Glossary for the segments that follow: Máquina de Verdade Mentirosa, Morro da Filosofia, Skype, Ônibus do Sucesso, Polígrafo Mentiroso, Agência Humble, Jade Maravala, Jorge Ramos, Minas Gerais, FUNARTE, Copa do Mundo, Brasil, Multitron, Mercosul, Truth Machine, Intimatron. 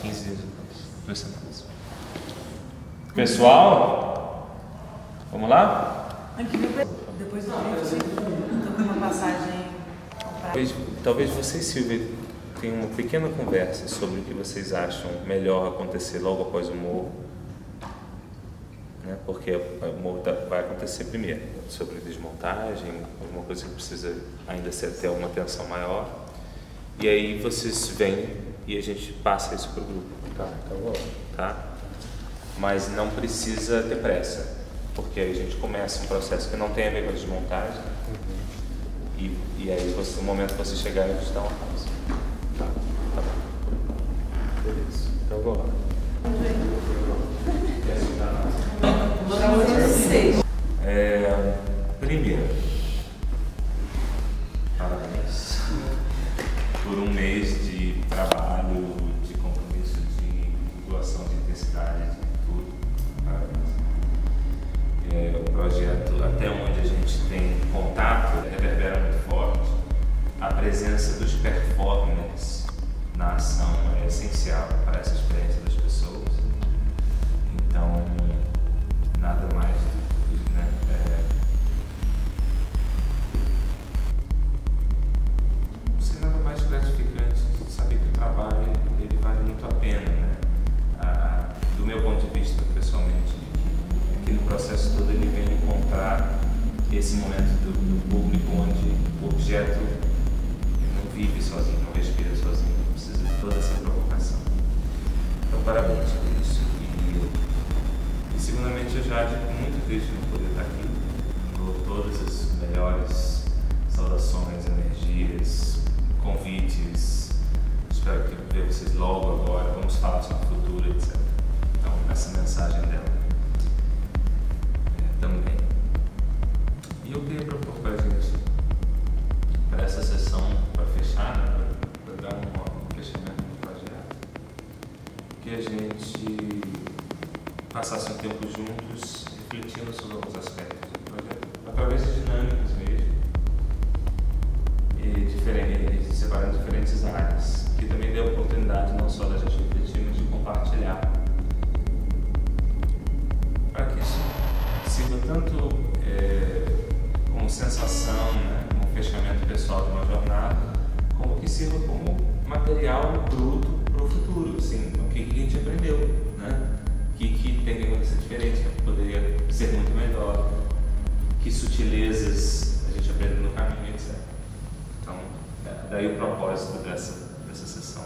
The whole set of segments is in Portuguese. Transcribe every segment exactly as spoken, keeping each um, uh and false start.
quinze dias depois, duas semanas. Pessoal, vamos lá? Depois do vídeo, com uma passagem. Talvez, talvez você e Silvia tenham uma pequena conversa sobre o que vocês acham melhor acontecer logo após o morro, né? Porque o morro vai acontecer primeiro, sobre desmontagem, alguma coisa que precisa ainda ser ter uma atenção maior. E aí vocês vêm e a gente passa isso para o grupo, tá? tá? Mas não precisa ter pressa, porque aí a gente começa um processo que não tem a ver com a desmontagem. E, e aí, você, no momento que você chegar, a gente dá uma pausa. Tá, tá bom. Beleza. Então, vou lá. É, primeiro, parabéns por um mês de trabalho, de compromisso, de doação de intensidade, de tudo. Parabéns. É, o projeto, até onde a gente tem contato, reverbera muito forte. A presença dos performers na ação é essencial para essa experiência das pessoas. Então, nada mais do que, né? É... Não sei, nada mais gratificante de saber que o trabalho ele vale muito a pena, né? A, do meu ponto de vista, pessoalmente, que no processo todo ele vem encontrar esse momento do, do público onde o objeto não vive sozinho, não respira sozinho, não precisa de toda essa provocação. Então, parabéns por isso. E, e segundamente, eu já fico muito triste não poder estar aqui. Dou todas as melhores saudações, energias, convites. Espero que eu veja vocês logo agora. Vamos falar sobre o futuro, etcétera. Então, essa mensagem dela. Também. E eu queria propor para a gente, para essa sessão, para fechar, né, para dar um fechamento do projeto, que a gente passasse um tempo juntos, refletindo sobre alguns aspectos do projeto, através de dinâmicas mesmo, e diferentes, separando diferentes áreas, que também deu a oportunidade não só da gente refletir, mas de compartilhar. Para que isso sirva tanto é, como sensação, né, como fechamento pessoal de uma jornada, como que sirva como material bruto para o futuro, assim, o que a gente aprendeu, né, o que, que tem que acontecer diferente, que poderia ser muito melhor, que sutilezas a gente aprende no caminho, etcétera. Então, é, daí o propósito dessa, dessa sessão.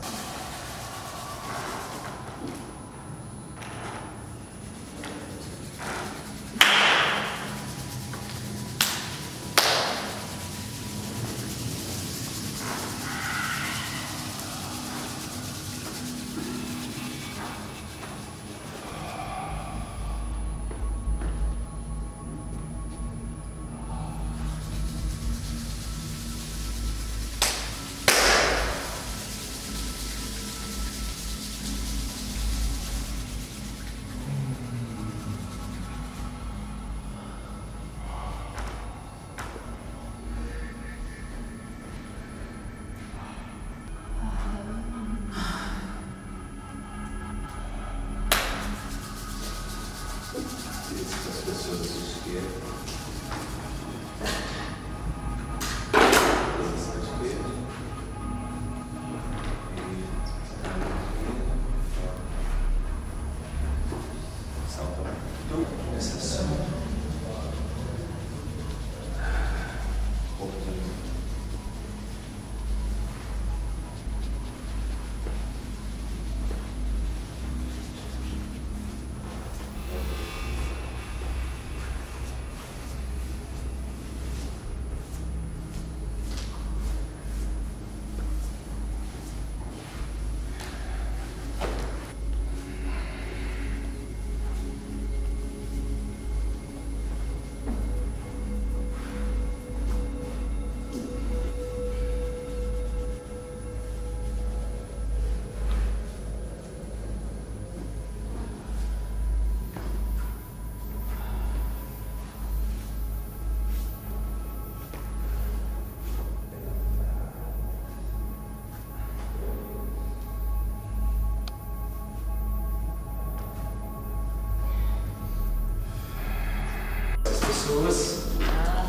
pessoas,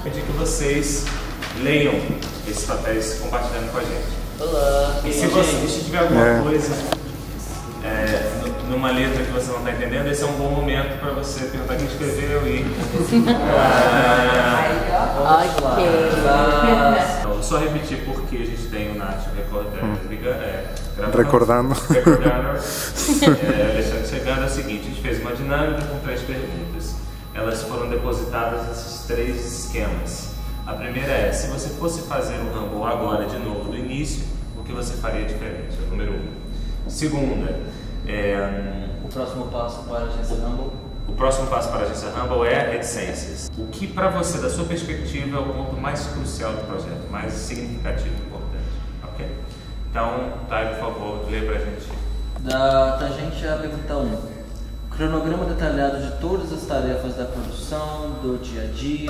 pedi que vocês leiam esses papéis compartilhando com a gente. Olá! E se, você, se tiver alguma é. coisa é, numa letra que você não está entendendo, esse é um bom momento para você perguntar quem escreveu e... ah, ok! Vou só repetir porque a gente tem o Nath recordando, é, recordando, é, deixando chegando, é o seguinte, a gente fez uma dinâmica com três perguntas. Elas foram depositadas nesses três esquemas. A primeira é, se você fosse fazer um Humble agora de novo do início, o que você faria diferente? É o número um. Segunda, é, o próximo passo para a agência Humble? O próximo passo para a agência Humble é reticências. O que para você, da sua perspectiva, é o ponto mais crucial do projeto, mais significativo e importante? Ok? Então, Thay, por favor, lê para a gente. Da tangente a pergunta um. Cronograma detalhado de todas as tarefas da produção, do dia a dia.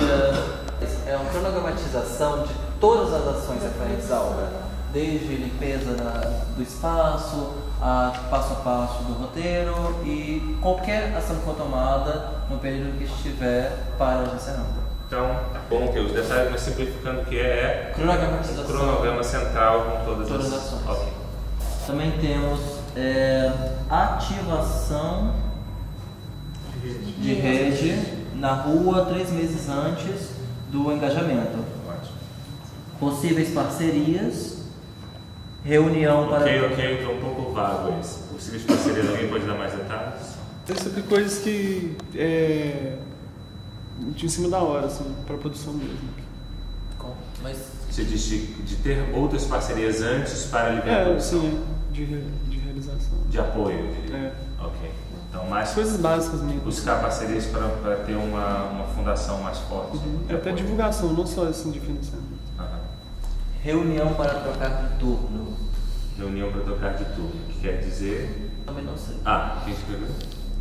É uma cronogramatização de todas as ações referentes à obra, desde limpeza da, do espaço, a passo a passo do roteiro e qualquer ação que for tomada no período que estiver para a agência Humble. Então, tá bom que os detalhes, mas simplificando o que é, cronogramatização, cronograma central com todas, todas as ações. Okay. Também temos é, ativação de rede na rua três meses antes do engajamento. Ótimo. Possíveis parcerias, reunião para... Ok, ok, então um pouco vago isso. Possíveis parcerias, alguém pode dar mais detalhes? É sobre coisas que é... de em cima da hora, assim, para a produção mesmo. Como? Mas... Você diz de, de ter outras parcerias antes para liberar a produção? É, sim, de, de realização. De apoio, de... É. Ok. Então, mais coisas básicas mesmo. Buscar parcerias para ter uma, uma fundação mais forte. Uhum. É até divulgação, não só assim de financiamento. Uhum. Reunião para trocar de turno. Reunião para trocar de turno, o que quer dizer? Também não sei. Ah, quem escreveu?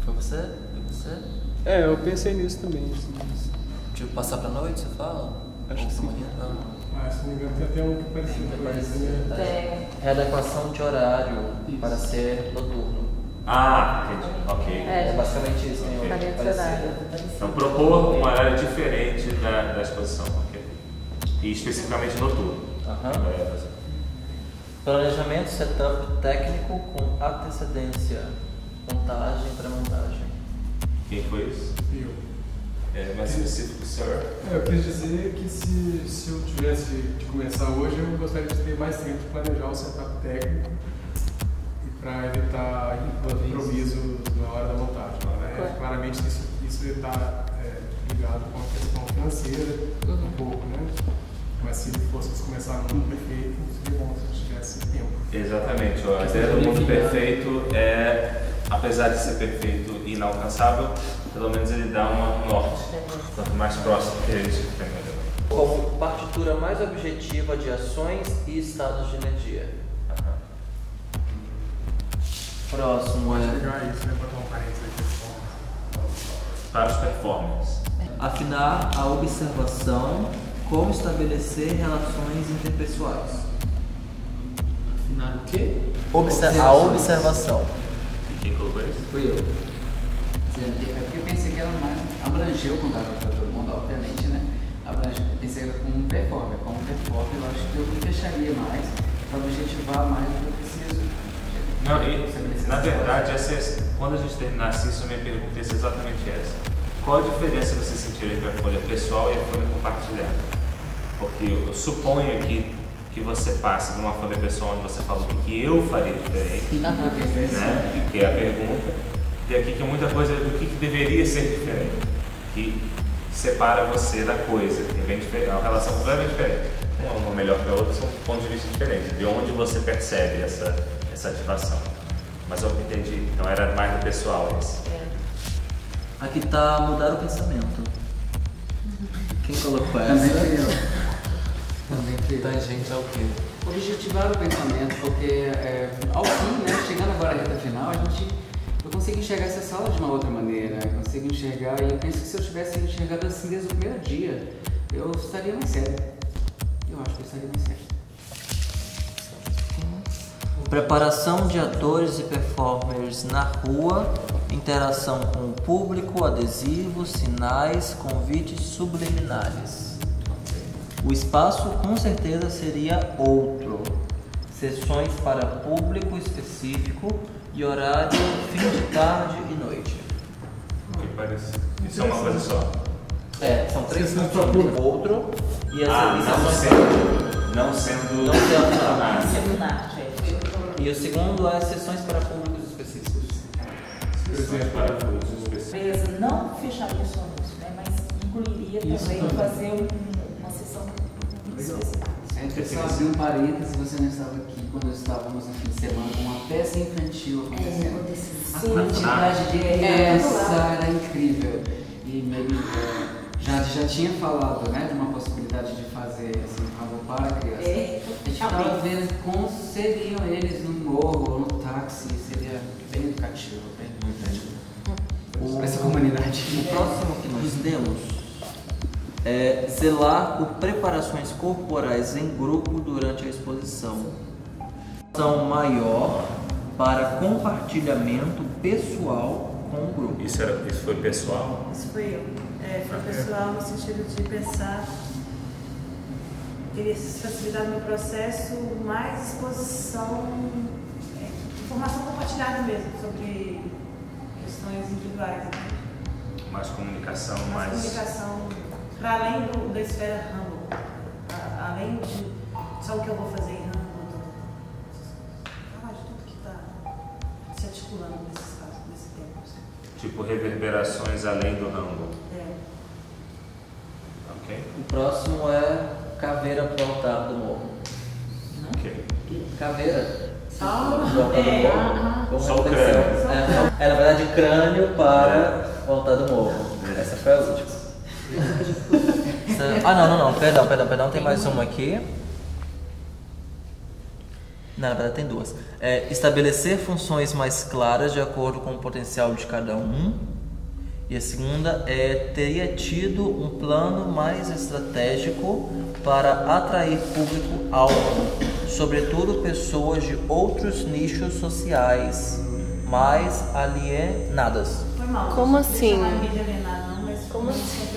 Foi você? Foi você? É, eu pensei nisso também. Assim, assim. Tipo, passar para noite, você fala? Acho que sim. Manhã, ah, se não me engano, tem até um que parecido. Tem. Né? Tem. Readequação de horário. Isso. Para ser noturno. Ah, entendi. Ok. É, é basicamente isso. Okay. Né? Parecido. Então, propor um horário diferente da, da exposição. Ok. E especificamente noturno. Aham. Uhum. Planejamento, setup técnico com antecedência. Montagem e pré-montagem. Quem foi isso? Eu. É mais específico, senhor? É, eu quis dizer que se, se eu tivesse de começar hoje, eu gostaria de ter mais tempo de planejar o setup técnico, para evitar improviso na hora da montagem, né? Claro. Claramente isso isso está é, ligado com a questão financeira, uhum, um pouco, né? Mas se fosse começar no mundo perfeito, seria bom se tivesse tempo. Exatamente. A ideia do mundo perfeito é, apesar de ser perfeito e inalcançável, pelo menos ele dá um norte, quanto mais próximo que ele estiver, melhor. Como partitura mais objetiva de ações e estados de energia. Próximo é... Para os performances. Afinar a observação, como estabelecer relações interpessoais. Afinar o quê? Observa a observação. E quem colocou isso? Fui eu. É porque eu pensei que ela mais abrangeu o contato para todo mundo, obviamente, né? Abrangeu, pensei que era como um performer. Como um performer, eu acho que eu me fecharia mais, para objetivar mais o que eu preciso. Não, e, na verdade, essa é, quando a gente terminasse isso, a minha pergunta ia ser exatamente essa. Qual a diferença você sentir entre a folha pessoal e a folha compartilhada? Porque eu suponho aqui que você passa de uma folha pessoal onde você fala o que eu faria diferente, né? Que é a pergunta, e aqui que muita coisa do que, que deveria ser diferente, que separa você da coisa, que é bem diferente, é uma relação completamente diferente. Uma melhor que a outra, são pontos de vista diferentes, de onde você percebe essa... essa ativação. Mas eu entendi, então era mais do pessoal isso. É. Aqui tá mudar o pensamento. Quem colocou essa? Também fui eu. Também fui eu. Tangente ao quê? Objetivar o pensamento, porque é, ao fim, né, chegando agora à reta final, a gente, eu consigo enxergar essa sala de uma outra maneira, eu consigo enxergar, e eu penso que se eu tivesse enxergado assim desde o primeiro dia, eu estaria mais sério. Eu acho que eu estaria mais sério. Preparação de atores e performers na rua interação com o público, adesivos, sinais, convites subliminares. O espaço com certeza seria outro. Sessões para público específico e horário fim de tarde e noite. Que parece. Isso é uma coisa só. É, são três sessões para o outro e as ah, não sendo, não sendo não sendo nada. E o segundo é sessões para públicos específicos. Sessões para públicos específicos. Beleza, não fecharia só isso, né? Mas incluiria também, também fazer um, uma sessão específica. A gente só abrir um parênteses, você não estava aqui quando estávamos no fim de semana com uma peça infantil acontecendo. É, a quantidade ah, de essa é, era incrível. E meio que já, já tinha falado, né, de uma possibilidade de fazer assim, algo para a criança. É, a gente estava vendo como seriam eles no morro ou no táxi, seria bem educativo, bem educativo. Hum. Para essa comunidade. O próximo que nós demos. É, zelar por preparações corporais em grupo durante a exposição. Ação maior para compartilhamento pessoal com o grupo. Isso, era, isso foi pessoal? Isso foi eu. É, foi pessoal no sentido de pensar. Queria facilitar no processo mais exposição, é, informação compartilhada mesmo sobre questões individuais. Né? Mais comunicação, mais. mais... comunicação. Para além do, da esfera Humble, além de só o que eu vou fazer em Humble, falar de tudo que está se articulando nesse espaço, nesse tempo. Tipo reverberações além do Humble. É. Ok. O próximo é caveira pro altar do morro. Ok. Caveira? Ah, é. Ah, ah. Só o crânio. É, é, na verdade, crânio para o altar do morro. Essa foi a última. Ah, não, não, não, perdão, perdão, perdão, tem mais uma aqui. Não, na verdade tem duas. É, estabelecer funções mais claras de acordo com o potencial de cada um. E a segunda é teria tido um plano mais estratégico para atrair público-alvo, sobretudo pessoas de outros nichos sociais mais alienadas. Foi mal. Como assim? Como assim?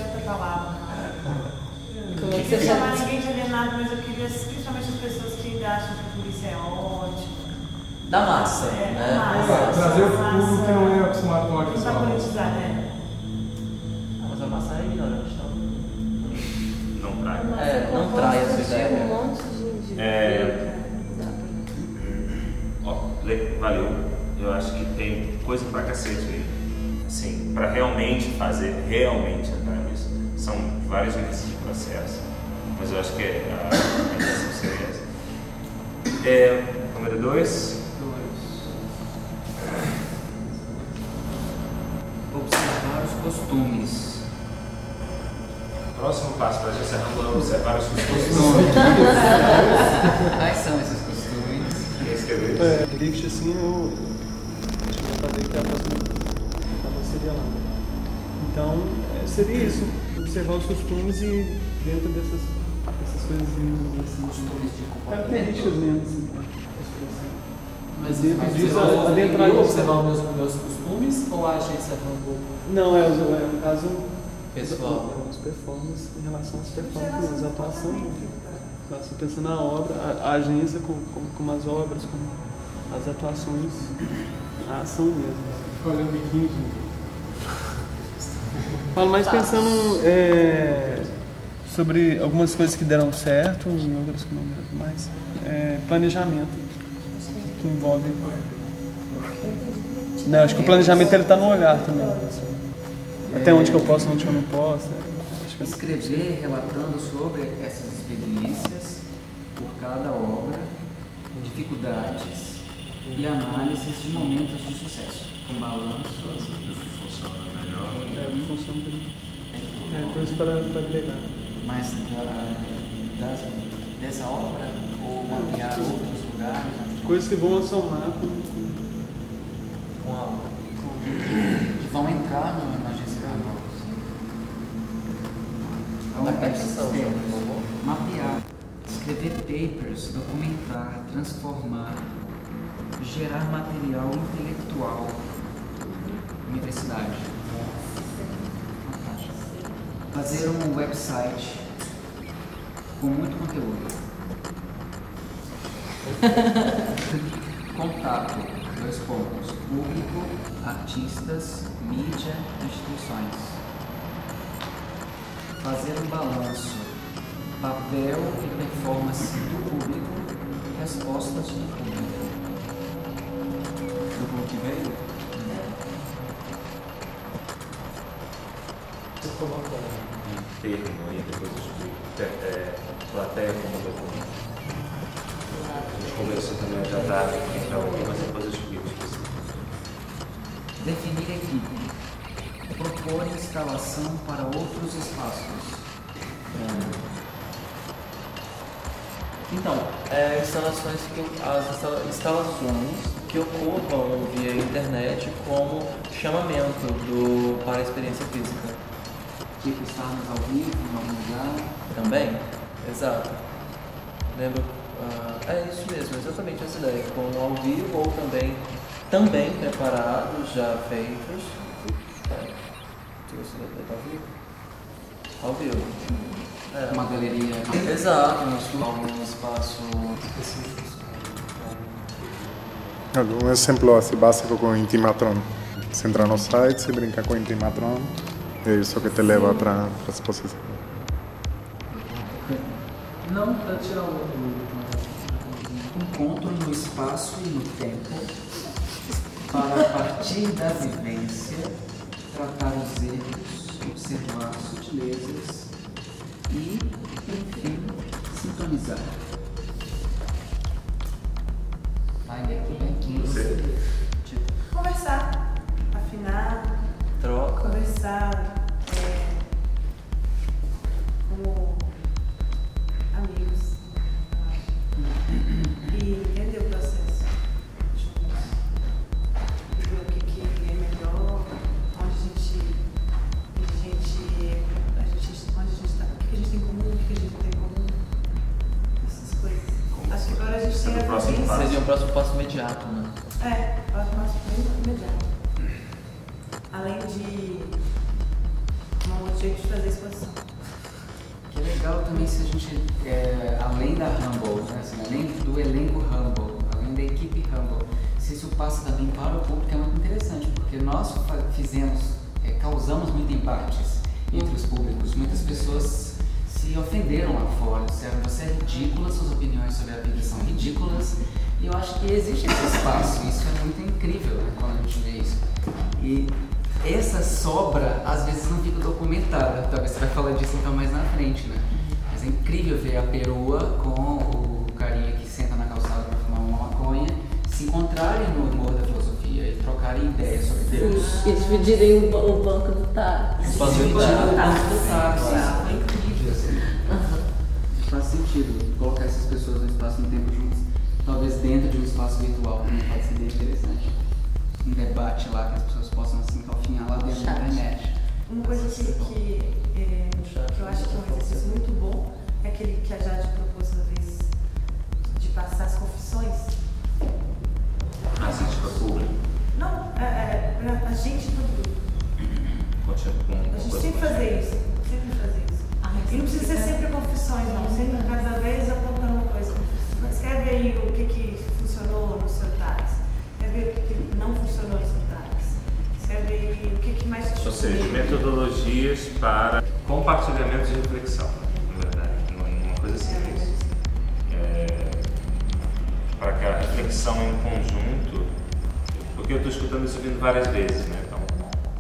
Como é que você chama? Não ninguém de alienado, mas eu queria principalmente as pessoas que ainda acham que a polícia é ótima. Da massa, é, né? Da massa. Trazer o público que não é acostumado com a questão. Não está politizado, né? Ah, mas a massa é ignorante, então. Não trai. É, não trai essa ideia. Um monte de... É... Ó, valeu. Eu acho que tem coisa pra cacete aí. Assim, pra realmente fazer, realmente entrar nisso. São vários meses de processo, mas eu acho que é a intenção seria essa. É, número dois. dois. Observar os costumes. O próximo passo para a gente é observar os costumes. Quais são esses costumes? Quer escrever isso? É, Lixt assim, eu... Acho que eu vou fazer que a próxima seria lá. Então, seria isso. Observar os costumes e dentro dessas, dessas coisas, assim, costumes de características mesmo, assim, mas dentro disso, adentrar em observar os meus, meus costumes ou a agência Humble? Não, é no caso pessoal, as performances, em relação às performances, a atuação, você pensa na obra, a, a agência com, com, com as obras, com as atuações, a ação mesmo. Olha o biquinho, falo mais pensando é, sobre algumas coisas que deram certo e outras que não deram mais. É, planejamento, que envolve... Não, acho que o planejamento está no olhar também. É, até onde que eu posso, onde que eu não posso. É, acho que escrever, relatando sobre essas experiências, por cada obra, dificuldades e análises de momentos de sucesso, com balanço, assim. É uma função de... É, coisa para agregar. Mas da, das, dessa obra, ou mapear outros lugares? Coisas que vão somar com... Com a... Que vão entrar na agência da nova. É mapear. Escrever papers, documentar, transformar, gerar material intelectual. felicidade. Fantástico. Fazer um website com muito conteúdo. Contato, dois pontos, público, artistas, mídia, instituições. Fazer um balanço, papel e performance do público, respostas do público. Do público que veio? Você coloca um termo aí, depois de plateia como documento. A gente conversou também já tarde, então mas depois eu explico. Definir a equipe. Propor instalação para outros espaços. É. Então, é, instalações que, as instalações que ocupam via internet como chamamento do, para a experiência física. Tipo, estarmos ao vivo, em algum lugar. Também? Exato. Lembro. É isso mesmo, exatamente essa ideia, com ao vivo ou também, também preparados, já feitos. Você gostaria de estar ao vivo? Ao vivo. É. Uma galeria. Exato, um espaço específico. Um exemplo assim básico com Intimatron. Você entrar no site, você brincar com Intimatron, é isso que te leva para a exposição. Não, para tirar o... Encontro no espaço e no tempo para, a partir da vivência, tratar os erros, observar as sutilezas e, enfim, sintonizar. Vai daqui, vem aqui. Tipo, conversar, afinar, troca, conversar. Seria um próximo passo imediato, né? É, o próximo passo imediato. Além de um outro jeito de fazer a exposição. Que é legal também se a gente, é, além da Humble, né? Assim, além do elenco Humble, além da equipe Humble, se isso passa também para o público é muito interessante, porque nós fizemos, é, causamos muito embates entre os públicos, muitas pessoas se ofenderam lá fora, disseram, você é ridícula, suas opiniões sobre a vida são ridículas. E eu acho que existe esse espaço, isso é muito incrível, né, quando a gente vê isso. E essa sobra, às vezes, não fica documentada, talvez você vai falar disso então mais na frente, né? Mas é incrível ver a perua com o carinha que senta na calçada para fumar uma maconha, se encontrarem no Morro da Filosofia e trocarem ideias sobre Deus. E dividirem o banco do taco. O banco do taco, é incrível. Faz sentido colocar essas pessoas no espaço e no tempo juntos, talvez dentro de um espaço virtual, também pode ser bem interessante. Um debate lá que as pessoas possam se assim, calfinhar lá dentro da internet. Uma coisa que, que, é, que eu acho que é um exercício muito bom é aquele que a Jade propôs uma vez de passar as confissões. A gente para o público? Não, a, a, a gente para o grupo. A gente sempre fazer isso, sempre fazer isso. E não precisa ser sempre confissões, não. Sempre, cada vez, apontando uma coisa. Escreve aí o que, que funcionou no seu táxi. Escreve o que, que não funcionou no seu táxi. Escreve aí o que, que mais... Ou seja, metodologias para compartilhamento de reflexão. Na verdade, uma coisa simples. É, para que a reflexão em conjunto... Porque eu estou escutando isso vindo várias vezes, né? Então,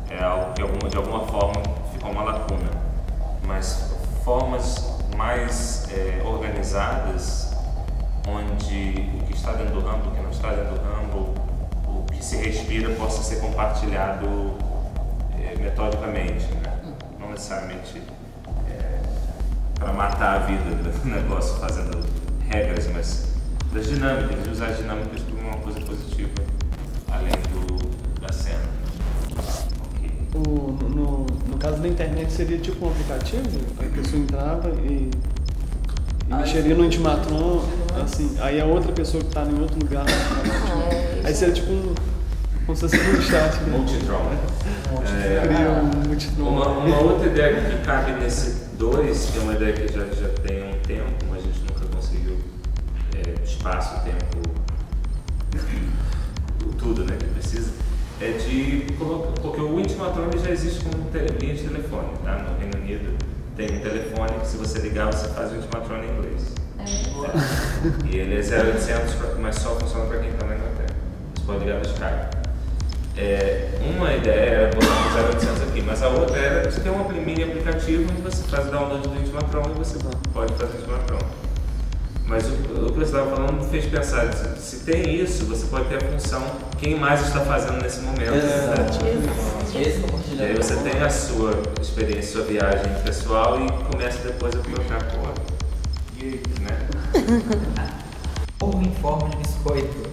é algo que alguma, de alguma forma ficou uma lacuna. Mas... formas mais é, organizadas, onde o que está dentro do Humble, o que não está dentro do Humble, o que se respira possa ser compartilhado é, metodicamente, né? Não necessariamente é, para matar a vida do negócio fazendo regras, mas das dinâmicas, de usar as dinâmicas como uma coisa positiva, além do, da cena. O, no, no caso da internet seria tipo um aplicativo, a pessoa entrava e, e mexeria no Intimatron, assim, aí a outra pessoa que está em outro lugar, aí seria tipo um, Como se você gostasse. Multitron. É, é, Multitron. Uma, uma outra ideia que cabe nesse dois, que é uma ideia que já, já tem há um tempo, mas a gente nunca conseguiu é, espaço, tempo, tudo, né, que precisa, é de colocar, porque o Intimatron já existe como linha de telefone, tá? No Reino Unido tem um telefone que se você ligar você faz o Intimatron em inglês. É. E ele é zero oitocentos, mas só funciona para quem está na Inglaterra. Você pode ligar do Skype. É, uma ideia era botar o zero oitocentos aqui, mas a outra era você ter um mini aplicativo onde você faz o download do Intimatron e você pode fazer o Intimatron. Mas o, o que eu estava falando fez pensar, se tem isso, você pode ter a função quem mais está fazendo nesse momento. Exato. Né? E aí você tem a sua experiência, sua viagem pessoal e começa depois a colocar por e né? Ou em forma de biscoito.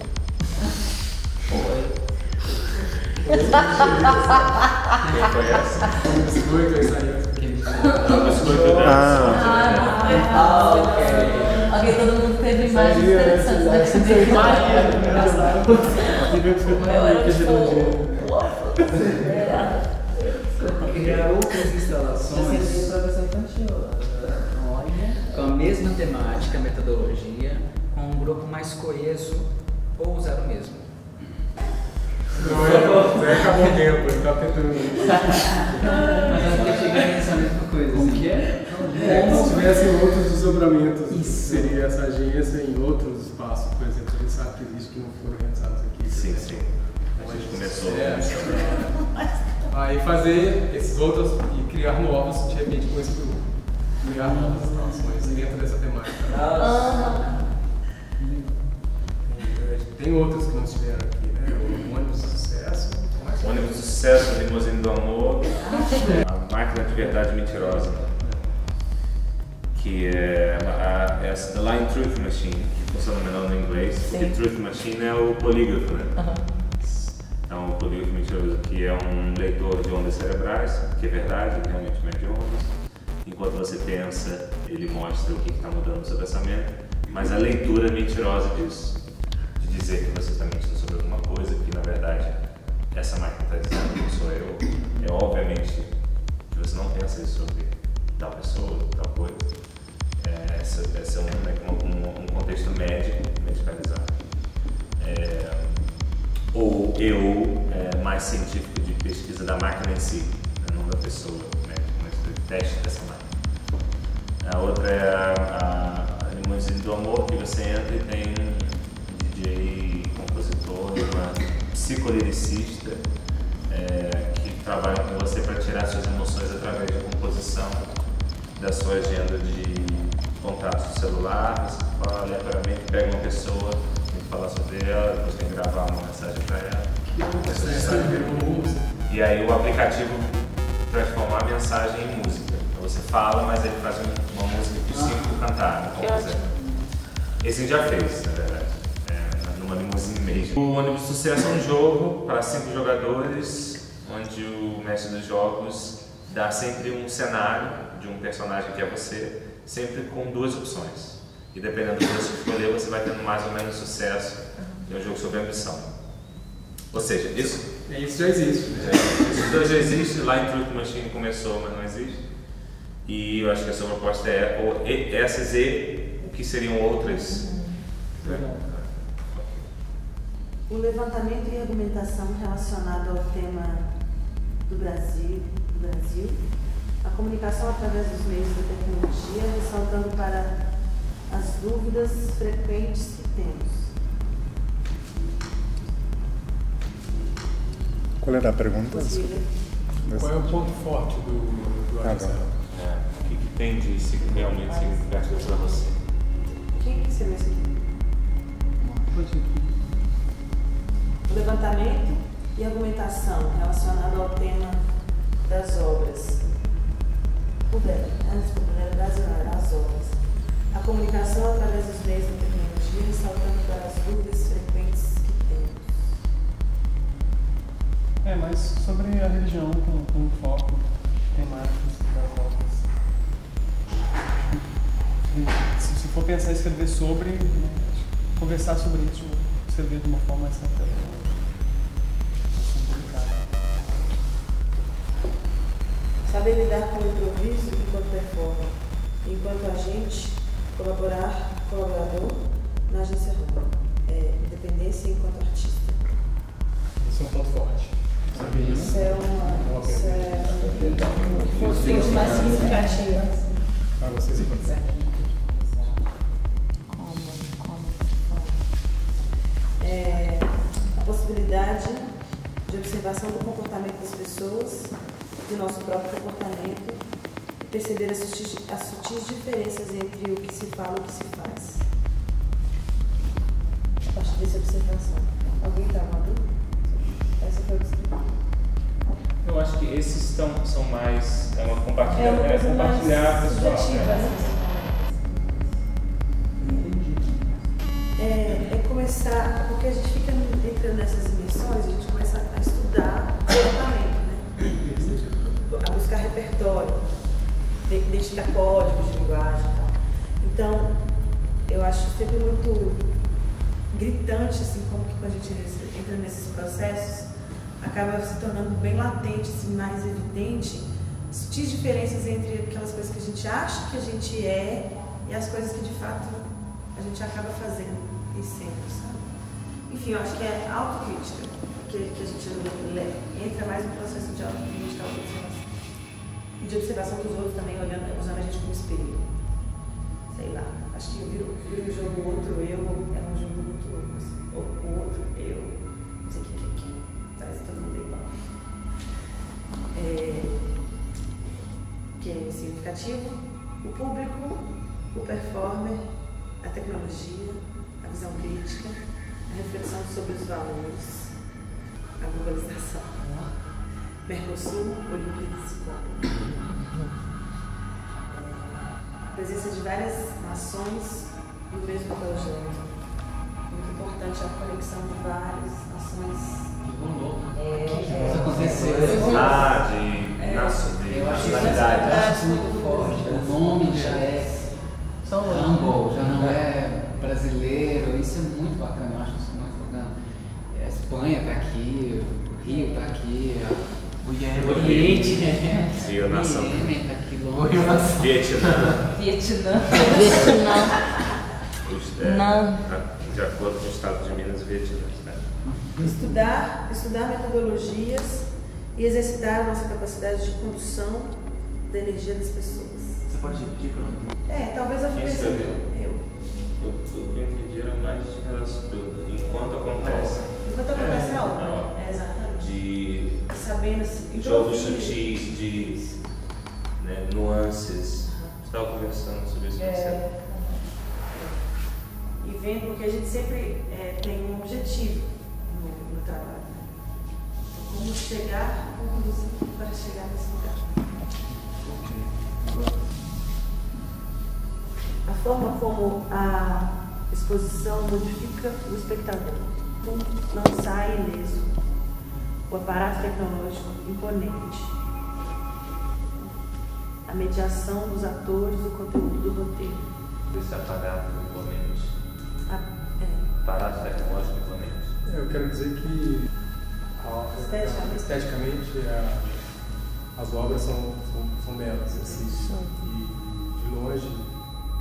Oi. Quem conhece? Biscoito é isso aí. Ah, ok. Porque todo mundo teve imagens interessantes, né? Você teve imagens engraçadas. Criar outras instalações com a mesma temática, metodologia, com um grupo mais coeso ou usar o mesmo. Não é acabou o tempo, ele tá tentando. Mas eu fiquei chegando nessa mesma coisa. Como que é? É, se tivessem outros desdobramentos, isso. Seria essa agência em outros espaços, por exemplo, a gente sabe que existe que não foram realizados aqui. Sim, sim. A gente começou. É. Aí fazer esses outros e criar novos, de repente, com esse grupo. Criar novas instalações dentro dessa temática. Ah. Tem outros que não estiveram aqui, né? O Ônibus do Sucesso. O Ônibus do Sucesso, o Limusine do Amor, a Máquina de Verdade Mentirosa. Que é, a, é lá em Truth Machine, que funciona melhor no inglês, porque Truth Machine é o polígrafo, né? Uhum. Então, o polígrafo mentiroso, que é um leitor de ondas cerebrais, que é verdade, que realmente mede ondas. Enquanto você pensa, ele mostra o que está mudando no seu pensamento, mas a leitura mentirosa disso, de dizer que você está mentindo sobre alguma coisa, que na verdade essa máquina está dizendo que sou eu, é obviamente que você não pensa isso sobre tal pessoa, tal coisa. Essa, essa é um, um, um contexto médico, medicalizado. É, ou eu, é, mais científico de pesquisa da máquina em si, né, não da pessoa, né, mas do teste dessa máquina. A outra é a, a, a Limusine do Amor, que você entra e tem um D J, compositor, uma psicoliricista é, que trabalha com você para tirar suas emoções através da composição da sua agenda de contatos celulares, fala aleatoriamente, pega uma pessoa, tem que falar sobre ela, depois tem que gravar uma mensagem para ela. Que e aí o aplicativo transformar a mensagem em música. Então você fala, mas ele faz uma música de cinco cantadas, como quiser. Esse já fez, na verdade, é, numa limusine mesmo. O Ônibus do Sucesso é um jogo para cinco jogadores, onde o mestre dos jogos dá sempre um cenário de um personagem que é você, sempre com duas opções. E dependendo do que você escolher, você vai tendo mais ou menos sucesso. É um jogo sobre ambição. Ou seja, isso... Isso já existe. Né? Isso já existe. Lá em Truth Machine começou, mas não existe. E eu acho que a sua proposta é ou e, essas e o que seriam outras. Uhum. Né? O levantamento e argumentação relacionado ao tema do Brasil, do Brasil. A comunicação através dos meios da tecnologia, ressaltando para as dúvidas frequentes que temos. Qual era a pergunta? Qual é o ponto forte do, do A R S A? É. O que, que tem de realmente significativo para você? O que, que seria isso? O levantamento e argumentação relacionado ao tema das obras. O Brasil, as obras. A comunicação através dos meios da tecnologia, ressaltando para as dúvidas frequentes que temos. É, mas sobre a religião com, com foco temáticos das obras. Se, se for pensar em escrever sobre, né, conversar sobre isso, escrever de uma forma mais estratégica. saber lidar com o improviso enquanto performa, enquanto agente, colaborar, colaborador na agência Humble, é, independência enquanto artista. Esse é um ponto forte. Isso é uma das funções mais significativas. Ah, vocês encontram. Como, como é, a possibilidade de observação do comportamento das pessoas, do nosso próprio comportamento, perceber as sutis, as sutis diferenças entre o que se fala e o que se faz. A partir dessa observação, alguém está maluco? Essa foi a observação. Eu acho que esses tão, são mais é uma compartilhar, é uma é compartilhar mais pessoal. Né? É, é começar, porque a gente fica entrando nessas imersões, a gente começa a estudar o comportamento, né? A buscar repertório, identificar códigos de linguagem e tal. Então, eu acho sempre muito gritante, assim, como que quando a gente entra nesses processos, acaba se tornando bem latente, assim, mais evidente, sutis diferenças entre aquelas coisas que a gente acha que a gente é e as coisas que de fato a gente acaba fazendo e sendo, sabe? Enfim, eu acho que é autocrítica, que, que a gente entra mais no processo de autocrítica, autoobservação, e de observação dos outros também, olhando, usando a gente como espelho. Sei lá, acho que vira um jogo outro eu, é um jogo muito louco, assim, ou o outro eu, não sei o que é que é. Parece todo mundo igual. É, que é significativo, o público, o performer, a tecnologia, a visão crítica, a reflexão sobre os valores, a globalização, Mercosul, Olimpíadas e Copa. A presença de várias nações no mesmo projeto. Muito importante a conexão de várias nações. É, é, aconteceu. Ah, de é, nacionalidade. Eu acho muito forte. O nome já é Humble, já não é brasileiro. Isso é muito bacana, eu acho isso muito bacana. A Espanha está aqui, o Rio está aqui, o Iêmen. O Iêmen está aqui longe. Vietnã. Vietnã. Vietnã. De acordo com o estado de Minas, Vietnã. Estudar, estudar metodologias e exercitar a nossa capacidade de condução da energia das pessoas. Você pode repetir para mim? É, talvez eu fique eu, eu. O que eu entendi era mais de relacionamento, enquanto acontece. Enquanto acontece é, a obra. Não. É, exatamente. De sabendo assim, jogos sutis, de né, nuances. Uhum. Você estava conversando sobre isso. É. E vendo, porque a gente sempre é, tem um objetivo. Como chegar, como conduzir para chegar nesse lugar. A forma como a exposição modifica o espectador. Não sai ileso. O aparato tecnológico imponente. A mediação dos atores, do conteúdo do roteiro. Esse aparato imponente. O aparato tecnológico imponente. Eu quero dizer que esteticamente, esteticamente a, as obras são, são, são belas, assim, e de longe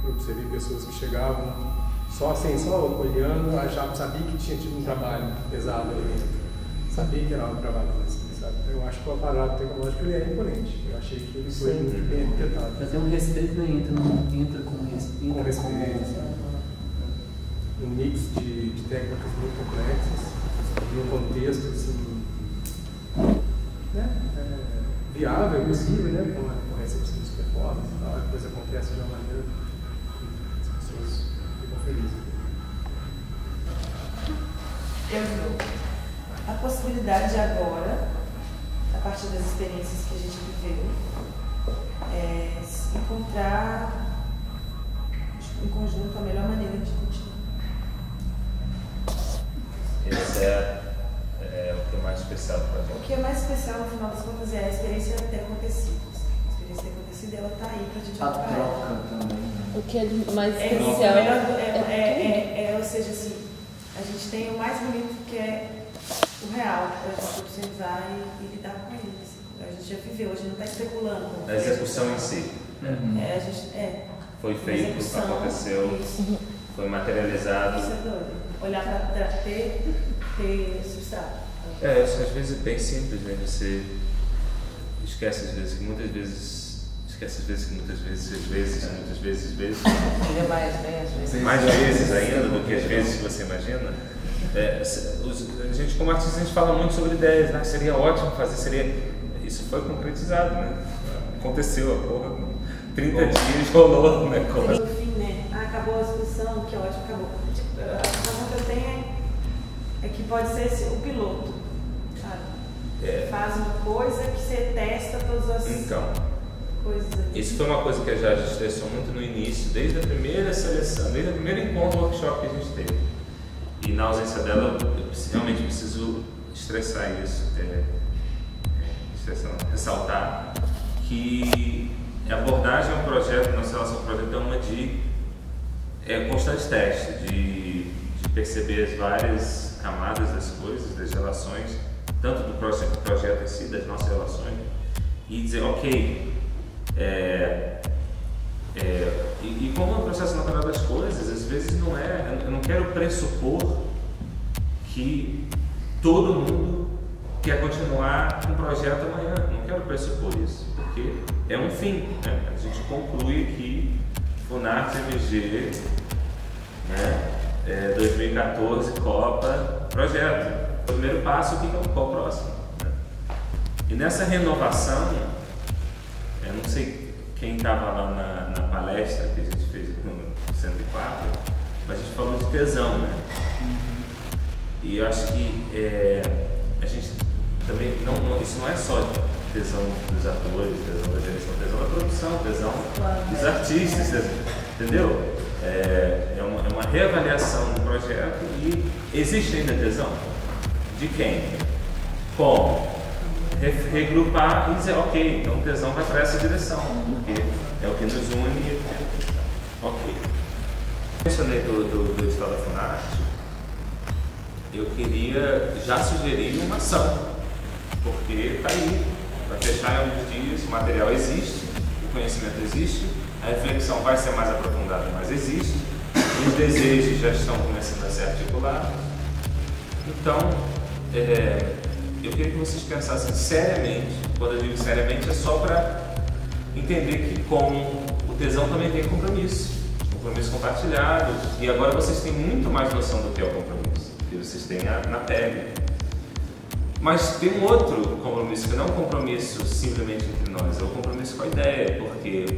eu observei pessoas que chegavam só assim, só olhando, já sabia que tinha tido um trabalho pesado ali dentro, sabia que era algo trabalhado, assim, sabe? Eu acho que o aparato tecnológico ele é imponente, eu achei que ele foi muito bem interpretado. Mas tem um respeito aí, entra, entra com respeito. Com respeito, um mix de, de técnicas muito complexas, num contexto assim, né? É, viável, possível, né? Com a, com a recepção dos performances e tal, a coisa acontece de uma maneira que as pessoas ficam felizes. Eu, a possibilidade de agora, a partir das experiências que a gente viveu, é se encontrar em conjunto a melhor maneira de continuar. Esse é, é o que é mais especial para a gente. O que é mais especial, no final das contas, é a experiência ter acontecido. A experiência ter acontecido, ela está aí para a gente apoiar. A troca também. O que é mais é, especial é, é, é, é, é, ou seja, assim, a gente tem o mais bonito que é o real, para a gente observar e, e lidar com ele. Assim, gente já viveu, a gente não está especulando. Da execução gente... em si. Uhum. É, a gente, é. Foi feito, execução, aconteceu, isso. Foi materializado. Isso é doido. Olhar para ter, ter substrato. É, às vezes é bem simples, né? Você esquece às vezes, muitas vezes, esquece às vezes, muitas vezes, às vezes, muitas vezes, vezes. Ainda mais, né? Às vezes. Mais vezes ainda do que às vezes que você imagina. É, os, a gente, como artista, a gente fala muito sobre ideias, né? Seria ótimo fazer, seria... Isso foi concretizado, né? Aconteceu, a porra, trinta dias rolou o negócio. No fim, né? Ah, acabou a discussão, que ótimo, acabou. A razão que eu tenho é que pode ser esse, o piloto. É. Faz uma coisa que você testa todas as então, coisas. Aqui. Isso foi uma coisa que a Jade estressou muito no início, desde a primeira seleção, desde o primeiro encontro, workshop que a gente teve. E na ausência dela, eu realmente preciso estressar isso, é, é, estressar, ressaltar que a abordagem ao projeto, nossa relação ao projeto é uma de é, constante teste, de, de perceber as várias camadas das coisas, das relações, tanto do projeto, do projeto em si, das nossas relações, e dizer, ok, é, é, e, e como é o processo natural das coisas, às vezes não é, eu não quero pressupor que todo mundo quer continuar um projeto amanhã, não quero pressupor isso, porque é um fim, né? A gente conclui aqui, FUNARTE M G, né? É, dois mil e quatorze, Copa, projeto. O primeiro passo, o que é o próximo? Né? E nessa renovação, eu não sei quem estava lá na, na palestra que a gente fez no cento e quatro, mas a gente falou de tesão, né? Uhum. E eu acho que é, a gente também, não, não, isso não é só tesão dos atores, tesão da direção, tesão da produção, tesão dos artistas, tesão, entendeu? É, é, uma, é uma reavaliação do projeto e existe ainda tesão. De quem? Como? Re regrupar e dizer, ok, então o tesão vai para essa direção, porque é o que nos une e é o que... Ok. Eu mencionei do, do edital da FUNARTE, eu queria já sugerir uma ação, porque está aí, vai fechar em alguns dias, o material existe, o conhecimento existe, a reflexão vai ser mais aprofundada, mas existe, os desejos já estão começando a ser articulados, então... É, eu queria que vocês pensassem seriamente, quando eu digo seriamente é só para entender que com o tesão também tem compromisso, compromisso compartilhado, e agora vocês têm muito mais noção do que é o compromisso, que vocês têm na pele. Mas tem um outro compromisso, que não é um compromisso simplesmente entre nós, é o compromisso com a ideia, porque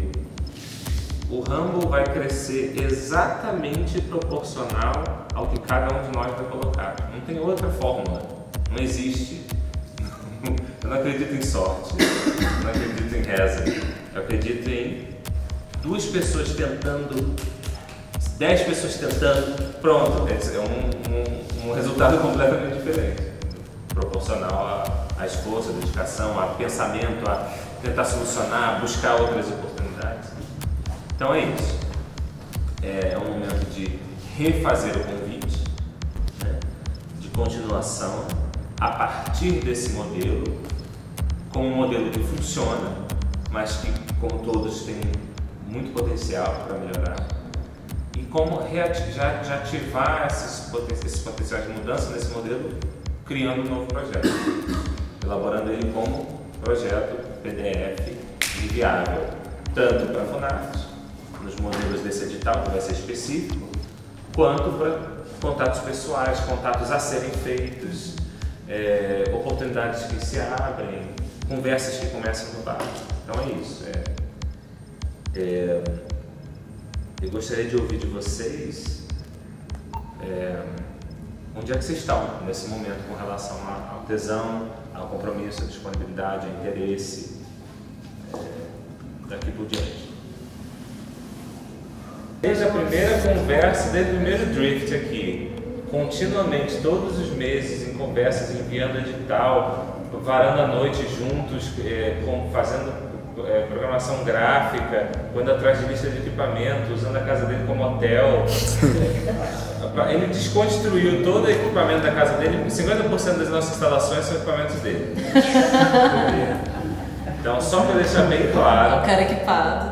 o Humble vai crescer exatamente proporcional ao que cada um de nós vai colocar, não tem outra fórmula. Não existe. Eu não acredito em sorte, eu não acredito em reza, eu acredito em duas pessoas tentando, dez pessoas tentando, pronto, é um, um, um resultado completamente diferente, proporcional à esforço, à dedicação, a pensamento, a tentar solucionar, a buscar outras oportunidades. Então é isso, é um momento de refazer o convite, né? De continuação, a partir desse modelo, como um modelo que funciona, mas que, como todos, tem muito potencial para melhorar, e como já, já ativar esses, poten esses potenciais de mudança nesse modelo, criando um novo projeto, elaborando ele como projeto P D F enviável, tanto para a FUNARTE, nos modelos desse edital, que vai ser específico, quanto para contatos pessoais, contatos a serem feitos, É, oportunidades que se abrem, conversas que começam no bar. Então é isso. É, é, eu gostaria de ouvir de vocês é, onde é que vocês estão nesse momento com relação ao tesão, ao compromisso, à disponibilidade, ao interesse, é, daqui por diante. Desde a primeira conversa, desde o primeiro drift aqui, continuamente, todos os meses, em conversas, enviando edital, varando a noite juntos, é, com, fazendo é, programação gráfica, correndo atrás de lista de equipamento, usando a casa dele como hotel. Ele desconstruiu todo o equipamento da casa dele, cinquenta por cento das nossas instalações são equipamentos dele. Então, só para deixar bem claro. É o cara equipado.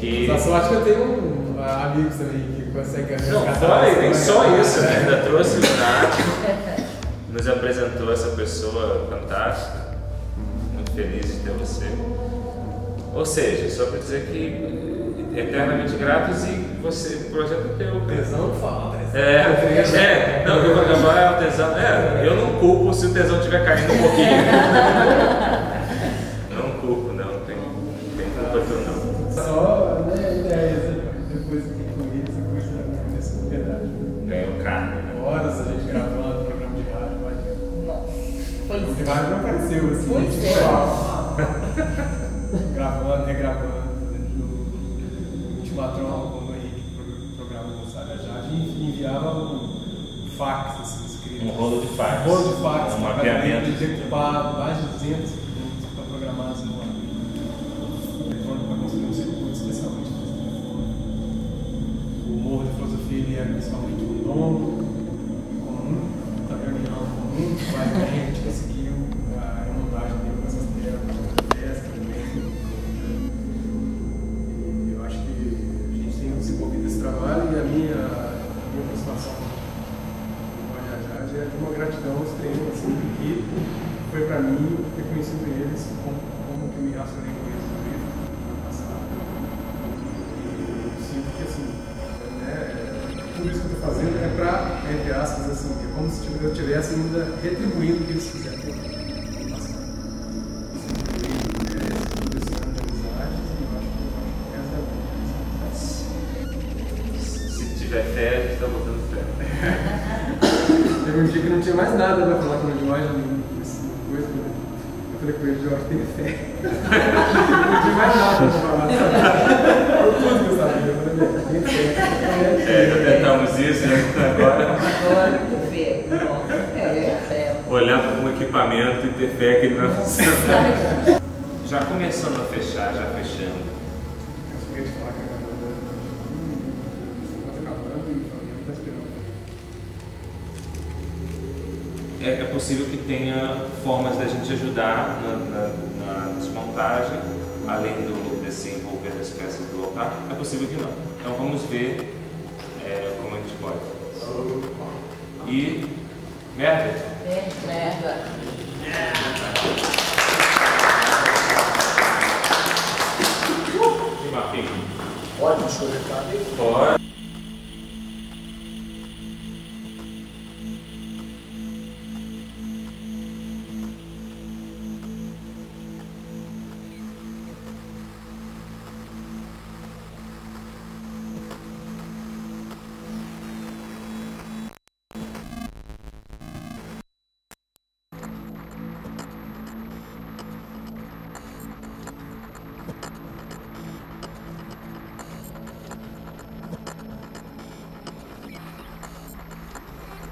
Que... Mas a sorte que eu tenho um, uh, amigos também que conseguem resgatar. Não, falei, tem só isso, né? Ainda trouxe o Nath, nos apresentou essa pessoa fantástica. Muito feliz de ter você. Ou seja, só para dizer que eternamente gratos e você, o projeto teu. Tesão fala, tesão. É, é, não, eu agora é o tesão. É, eu não culpo se o tesão estiver caindo um pouquinho. O Mário não apareceu assim, muito gente, gravando, regravando, o Intimatron, como aí que programou, sabe, a Jade, enviava um fax, assim, escrito. Um rolo de fax. Um rolo de fax, um mapeamento decupado, mais de duzentos produtos para programar assim, no ano. Eletrônico para construir um circuito, especialmente para esse telefone. O Morro da Filosofia, ele era principalmente um dono comum, da reunião comum, mas a gente conseguia. Eu tivesse ainda retribuído o que eles fizeram. Isso inclui esse ano de amizades e eu acho que essa é a Se tiver fé, a gente está botando fé. Teve um dia que não tinha mais nada para falar com o Jorge, coisa, eu falei com ele, Jorge, tem fé. Não tinha mais nada para falar. Eu tudo que eu sabia, eu falei, tem fé. É, já tentamos isso, né? Agora. Olhar para um equipamento e ter fé que ele vai funcionar. Já começando a fechar, já fechando. Eu queria te falar que a galera está acabando e está esperando. É possível que tenha formas da gente ajudar na, na, na desmontagem, além do, desse envolver as peças do altar. É possível que não. Então vamos ver é, como a gente pode. E merda. É, merda.